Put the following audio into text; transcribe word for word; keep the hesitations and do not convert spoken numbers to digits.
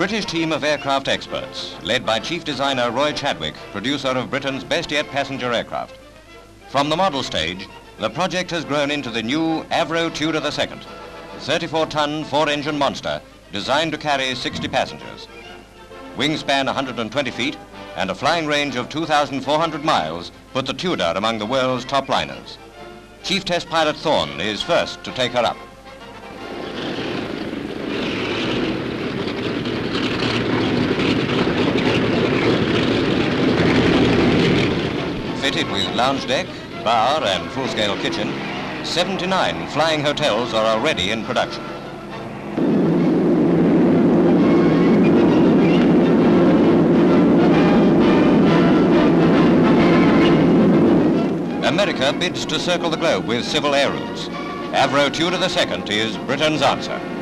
British team of aircraft experts, led by chief designer Roy Chadwick, producer of Britain's best yet passenger aircraft. From the model stage, the project has grown into the new Avro Tudor the second, thirty-four ton, four-engine monster, designed to carry sixty passengers. Wingspan one hundred twenty feet and a flying range of two thousand four hundred miles put the Tudor among the world's top liners. Chief Test Pilot Thorne is first to take her up. Fitted with lounge deck, bar and full-scale kitchen, seventy-nine flying hotels are already in production. America bids to circle the globe with civil air routes. Avro Tudor the second is Britain's answer.